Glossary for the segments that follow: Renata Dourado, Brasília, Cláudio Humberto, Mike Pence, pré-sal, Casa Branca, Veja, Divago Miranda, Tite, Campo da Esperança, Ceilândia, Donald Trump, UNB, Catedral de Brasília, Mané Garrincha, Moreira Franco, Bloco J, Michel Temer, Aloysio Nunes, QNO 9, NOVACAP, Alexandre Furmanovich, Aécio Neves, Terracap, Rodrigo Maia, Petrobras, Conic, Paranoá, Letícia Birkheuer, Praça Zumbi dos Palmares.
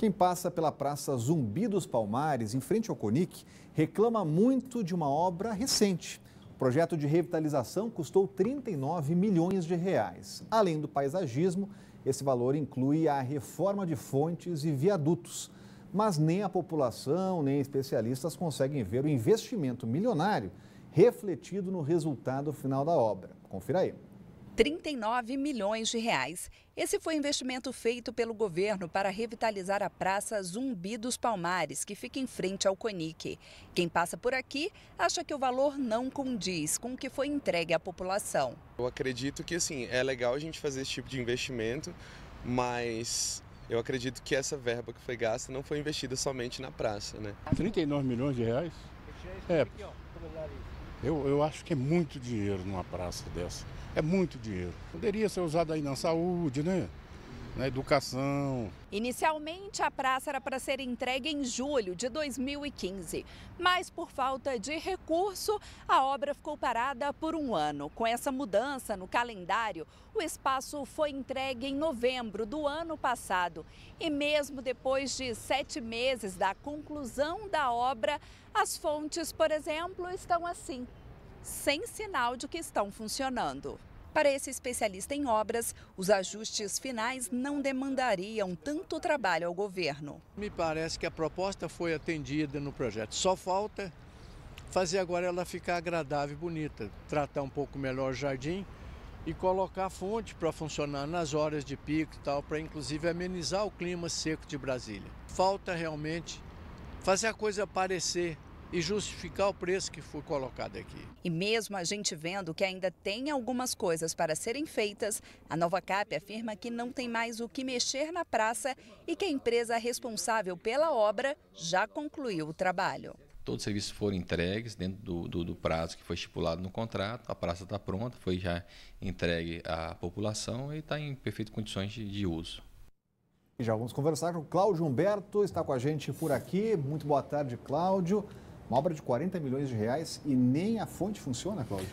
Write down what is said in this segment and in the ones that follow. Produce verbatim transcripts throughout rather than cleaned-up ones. Quem passa pela Praça Zumbi dos Palmares, em frente ao Conic, reclama muito de uma obra recente. O projeto de revitalização custou trinta e nove milhões de reais. Além do paisagismo, esse valor inclui a reforma de fontes e viadutos. Mas nem a população, nem especialistas conseguem ver o investimento milionário refletido no resultado final da obra. Confira aí. trinta e nove milhões de reais. Esse foi o investimento feito pelo governo para revitalizar a Praça Zumbi dos Palmares, que fica em frente ao Conic. Quem passa por aqui acha que o valor não condiz com o que foi entregue à população. Eu acredito que assim, é legal a gente fazer esse tipo de investimento, mas eu acredito que essa verba que foi gasta não foi investida somente na praça, né? trinta e nove milhões de reais? É. Eu, eu acho que é muito dinheiro numa praça dessa, é muito dinheiro. Poderia ser usado aí na saúde, né? Na educação. Inicialmente, a praça era para ser entregue em julho de dois mil e quinze, mas por falta de recurso, a obra ficou parada por um ano. Com essa mudança no calendário, o espaço foi entregue em novembro do ano passado. E mesmo depois de sete meses da conclusão da obra, as fontes, por exemplo, estão assim, sem sinal de que estão funcionando. Para esse especialista em obras, os ajustes finais não demandariam tanto trabalho ao governo. Me parece que a proposta foi atendida no projeto. Só falta fazer agora ela ficar agradável e bonita, tratar um pouco melhor o jardim e colocar a fonte para funcionar nas horas de pico e tal, para inclusive amenizar o clima seco de Brasília. Falta realmente fazer a coisa parecer e justificar o preço que foi colocado aqui. E mesmo a gente vendo que ainda tem algumas coisas para serem feitas, a NOVACAP afirma que não tem mais o que mexer na praça e que a empresa responsável pela obra já concluiu o trabalho. Todos os serviços foram entregues dentro do, do, do prazo que foi estipulado no contrato, a praça está pronta, foi já entregue à população e está em perfeitas condições de, de uso. E já vamos conversar com o Cláudio Humberto, está com a gente por aqui. Muito boa tarde, Cláudio. Uma obra de quarenta milhões de reais e nem a fonte funciona, Cláudio?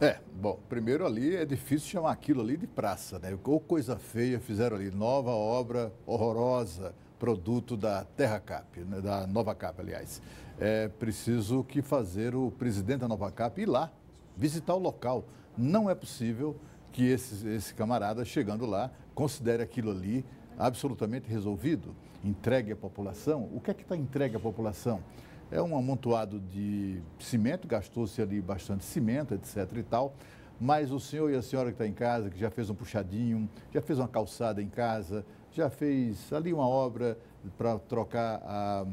É, bom, primeiro ali é difícil chamar aquilo ali de praça, né? Ou coisa feia fizeram ali, nova obra horrorosa, produto da Terracap, né? Da NOVACAP, aliás. É preciso que fazer o presidente da NOVACAP ir lá, visitar o local. Não é possível que esse, esse camarada, chegando lá, considere aquilo ali absolutamente resolvido, entregue à população. O que é que está entregue à população? É um amontoado de cimento, gastou-se ali bastante cimento, etcétera e tal, mas o senhor e a senhora que está em casa, que já fez um puxadinho, já fez uma calçada em casa, já fez ali uma obra para trocar a,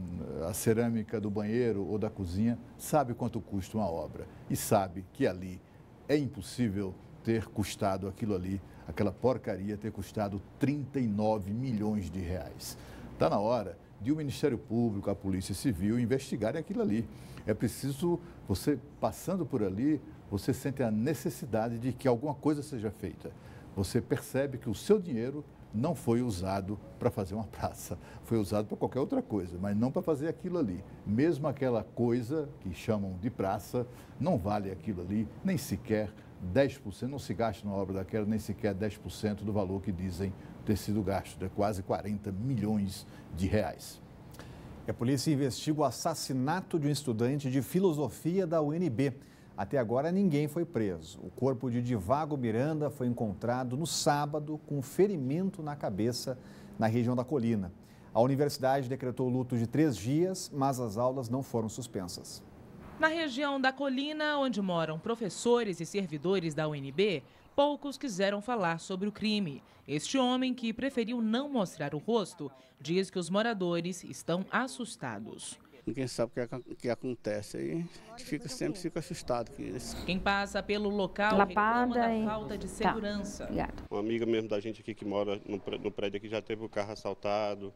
a cerâmica do banheiro ou da cozinha, sabe quanto custa uma obra e sabe que ali é impossível ter custado aquilo ali, aquela porcaria ter custado trinta e nove milhões de reais. Está na hora de o Ministério Público, a Polícia Civil investigarem aquilo ali. É preciso, você passando por ali, você sente a necessidade de que alguma coisa seja feita. Você percebe que o seu dinheiro não foi usado para fazer uma praça, foi usado para qualquer outra coisa, mas não para fazer aquilo ali. Mesmo aquela coisa que chamam de praça, não vale aquilo ali, nem sequer dez por cento, não se gasta na obra daquela, nem sequer dez por cento do valor que dizem ter sido gasto, de quase quarenta milhões de reais. A polícia investiga o assassinato de um estudante de filosofia da U N B. Até agora, ninguém foi preso. O corpo de Divago Miranda foi encontrado no sábado com um ferimento na cabeça na região da colina. A universidade decretou luto de três dias, mas as aulas não foram suspensas. Na região da colina, onde moram professores e servidores da U N B, poucos quiseram falar sobre o crime. Este homem, que preferiu não mostrar o rosto, diz que os moradores estão assustados. Ninguém sabe o que acontece aí, a gente fica, sempre fica assustado. Quem passa pelo local reclama da falta de segurança. Uma amiga mesmo da gente aqui que mora no prédio aqui já teve o carro assaltado.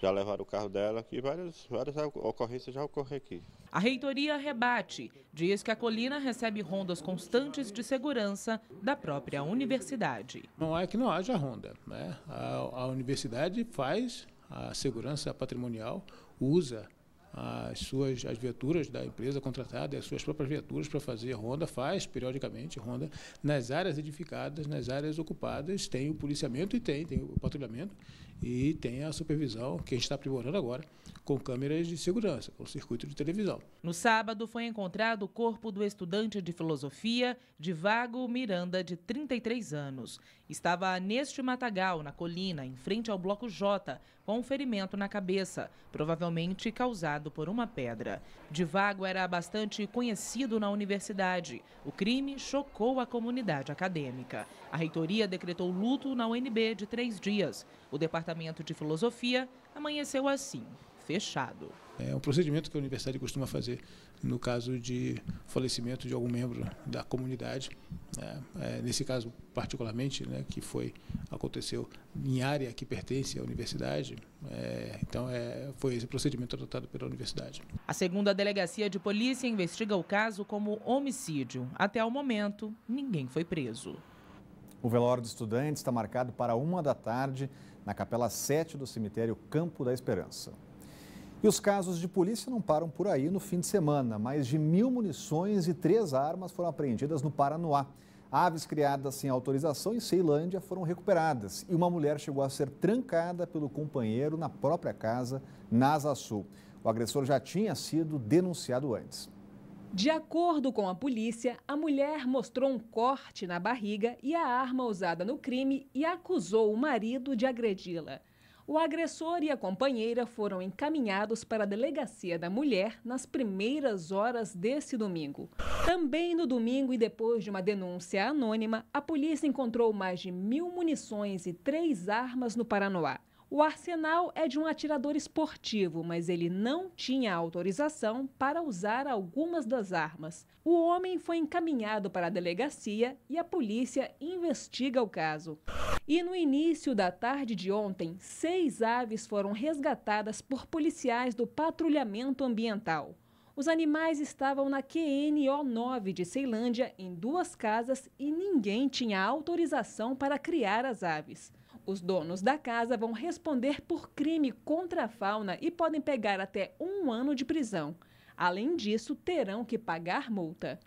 Já levaram o carro dela aqui, várias, várias ocorrências já ocorrem aqui. A reitoria rebate, diz que a colina recebe rondas constantes de segurança da própria universidade. Não é que não haja ronda, né? A, a universidade faz a segurança patrimonial, usa as suas as viaturas da empresa contratada, as suas próprias viaturas para fazer ronda, faz periodicamente ronda nas áreas edificadas, nas áreas ocupadas, tem o policiamento e tem, tem o patrulhamento e tem a supervisão, que a gente está aprimorando agora, com câmeras de segurança, com circuito de televisão. No sábado foi encontrado o corpo do estudante de filosofia Divago Miranda, de trinta e três anos. Estava neste matagal, na colina, em frente ao Bloco J, com um ferimento na cabeça, provavelmente causado por uma pedra. Divago era bastante conhecido na universidade. O crime chocou a comunidade acadêmica. A reitoria decretou luto na U N B de três dias. O departamento de filosofia amanheceu assim, fechado. É um procedimento que a universidade costuma fazer no caso de falecimento de algum membro da comunidade, né? É, nesse caso particularmente, né, que foi, aconteceu em área que pertence à universidade, é, então é, foi esse procedimento adotado pela universidade. A segunda delegacia de polícia investiga o caso como homicídio. Até o momento, ninguém foi preso. O velório dos estudantes está marcado para uma da tarde na capela sete do cemitério Campo da Esperança. E os casos de polícia não param por aí no fim de semana. Mais de mil munições e três armas foram apreendidas no Paranoá. Aves criadas sem autorização em Ceilândia foram recuperadas. E uma mulher chegou a ser trancada pelo companheiro na própria casa, na Asa Sul. O agressor já tinha sido denunciado antes. De acordo com a polícia, a mulher mostrou um corte na barriga e a arma usada no crime e acusou o marido de agredi-la. O agressor e a companheira foram encaminhados para a delegacia da mulher nas primeiras horas desse domingo. Também no domingo, e depois de uma denúncia anônima, a polícia encontrou mais de mil munições e três armas no Paranoá. O arsenal é de um atirador esportivo, mas ele não tinha autorização para usar algumas das armas. O homem foi encaminhado para a delegacia e a polícia investiga o caso. E no início da tarde de ontem, seis aves foram resgatadas por policiais do patrulhamento ambiental. Os animais estavam na Q N O nove de Ceilândia, em duas casas, e ninguém tinha autorização para criar as aves. Os donos da casa vão responder por crime contra a fauna e podem pegar até um ano de prisão. Além disso, terão que pagar multa.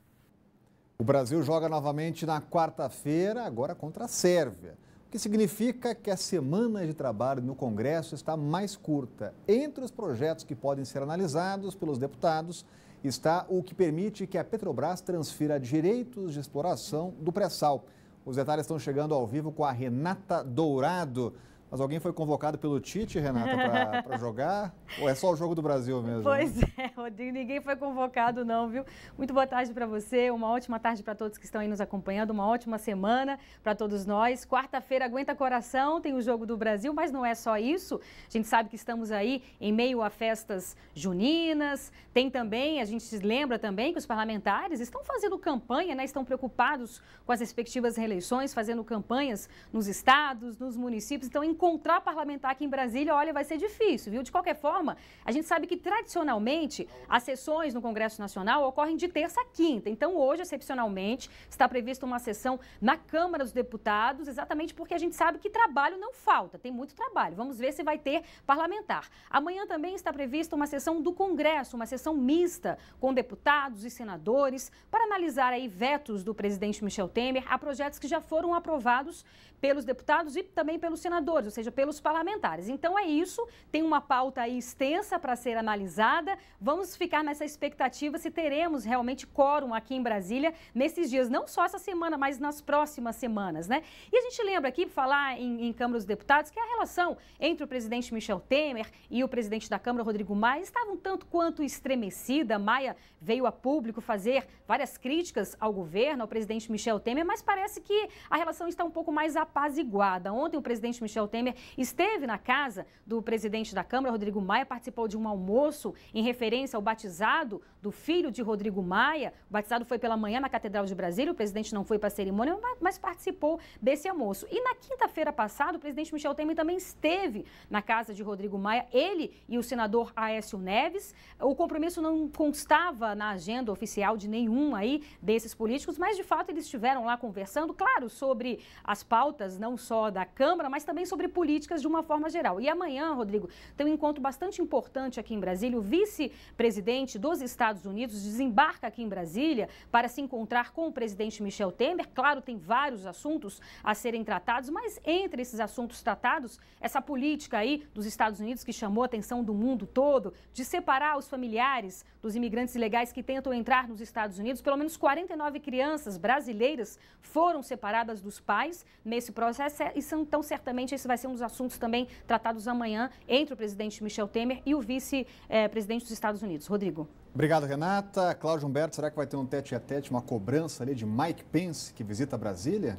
O Brasil joga novamente na quarta-feira, agora contra a Sérvia. O que significa que a semana de trabalho no Congresso está mais curta. Entre os projetos que podem ser analisados pelos deputados está o que permite que a Petrobras transfira direitos de exploração do pré-sal. Os detalhes estão chegando ao vivo com a Renata Dourado. Mas alguém foi convocado pelo Tite, Renata, para jogar? Ou é só o jogo do Brasil mesmo? Pois é, Rodrigo, ninguém foi convocado não, viu? Muito boa tarde para você, uma ótima tarde para todos que estão aí nos acompanhando, uma ótima semana para todos nós. Quarta-feira, aguenta coração, tem o jogo do Brasil, mas não é só isso. A gente sabe que estamos aí em meio a festas juninas, tem também, a gente se lembra também que os parlamentares estão fazendo campanha, né? Estão preocupados com as respectivas reeleições, fazendo campanhas nos estados, nos municípios, então em encontrar parlamentar aqui em Brasília, olha, vai ser difícil, viu? De qualquer forma, a gente sabe que tradicionalmente as sessões no Congresso Nacional ocorrem de terça a quinta. Então, hoje, excepcionalmente, está prevista uma sessão na Câmara dos Deputados, exatamente porque a gente sabe que trabalho não falta, tem muito trabalho. Vamos ver se vai ter parlamentar. Amanhã também está prevista uma sessão do Congresso, uma sessão mista com deputados e senadores para analisar aí vetos do presidente Michel Temer a projetos que já foram aprovados pelos deputados e também pelos senadores, ou seja, pelos parlamentares. Então é isso, tem uma pauta aí extensa para ser analisada, vamos ficar nessa expectativa se teremos realmente quórum aqui em Brasília nesses dias, não só essa semana, mas nas próximas semanas, né? E a gente lembra aqui, falar em, em Câmara dos Deputados, que a relação entre o presidente Michel Temer e o presidente da Câmara, Rodrigo Maia, estava um tanto quanto estremecida. Maia veio a público fazer várias críticas ao governo, ao presidente Michel Temer, mas parece que a relação está um pouco mais apaziguada. Ontem o presidente Michel Temer esteve na casa do presidente da Câmara, Rodrigo Maia, participou de um almoço em referência ao batizado do filho de Rodrigo Maia. O batizado foi pela manhã na Catedral de Brasília, o presidente não foi para a cerimônia, mas participou desse almoço. E na quinta-feira passada, o presidente Michel Temer também esteve na casa de Rodrigo Maia, ele e o senador Aécio Neves. O compromisso não constava na agenda oficial de nenhum aí desses políticos, mas de fato eles estiveram lá conversando, claro, sobre as pautas não só da Câmara, mas também sobre sobre políticas de uma forma geral. E amanhã, Rodrigo, tem um encontro bastante importante aqui em Brasília. O vice-presidente dos Estados Unidos desembarca aqui em Brasília para se encontrar com o presidente Michel Temer. Claro, tem vários assuntos a serem tratados, mas entre esses assuntos tratados, essa política aí dos Estados Unidos que chamou a atenção do mundo todo, de separar os familiares dos imigrantes ilegais que tentam entrar nos Estados Unidos, pelo menos quarenta e nove crianças brasileiras foram separadas dos pais nesse processo e são, então certamente esse vai ser um dos assuntos também tratados amanhã entre o presidente Michel Temer e o vice-presidente dos Estados Unidos. Rodrigo. Obrigado, Renata. Cláudio Humberto, será que vai ter um tete-a-tete, uma cobrança ali de Mike Pence, que visita Brasília?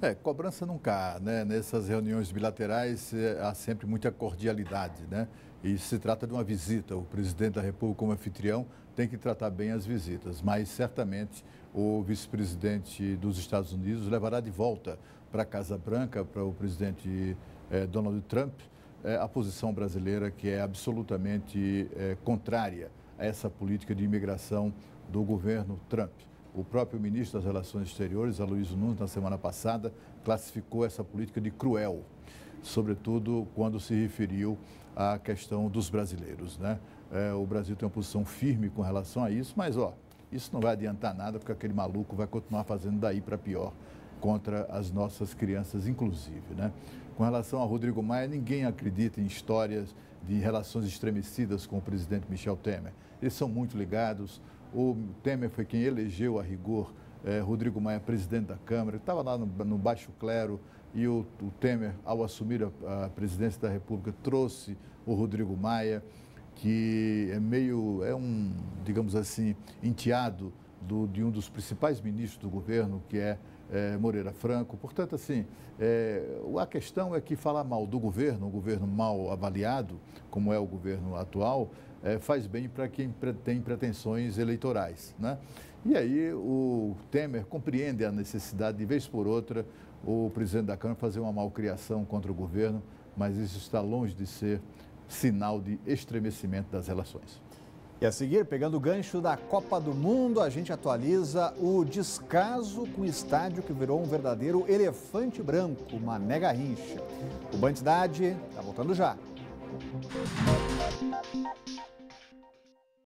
É, cobrança nunca há, né? Nessas reuniões bilaterais há sempre muita cordialidade, né? E se trata de uma visita, o presidente da República como anfitrião tem que tratar bem as visitas, mas certamente o vice-presidente dos Estados Unidos levará de volta para a Casa Branca, para o presidente eh, Donald Trump, eh, a posição brasileira que é absolutamente eh, contrária a essa política de imigração do governo Trump. O próprio ministro das Relações Exteriores, Aloysio Nunes, na semana passada, classificou essa política de cruel, sobretudo quando se referiu à questão dos brasileiros, né? É, o Brasil tem uma posição firme com relação a isso, mas, ó, isso não vai adiantar nada, porque aquele maluco vai continuar fazendo daí para pior contra as nossas crianças, inclusive, né? Com relação a Rodrigo Maia, ninguém acredita em histórias de relações estremecidas com o presidente Michel Temer. Eles são muito ligados. O Temer foi quem elegeu a rigor eh, Rodrigo Maia, presidente da Câmara, estava lá no, no baixo clero, e o, o Temer, ao assumir a, a presidência da República, trouxe o Rodrigo Maia, que é meio, é um, digamos assim, enteado do, de um dos principais ministros do governo, que é, é Moreira Franco. Portanto, assim, é, a questão é que falar mal do governo, um governo mal avaliado, como é o governo atual, é, faz bem para quem tem pretensões eleitorais, né? E aí o Temer compreende a necessidade, de vez por outra, o presidente da Câmara fazer uma malcriação contra o governo, mas isso está longe de ser sinal de estremecimento das relações. E a seguir, pegando o gancho da Copa do Mundo, a gente atualiza o descaso com o estádio que virou um verdadeiro elefante branco, uma Mané Garrincha. O Bandidade está voltando já.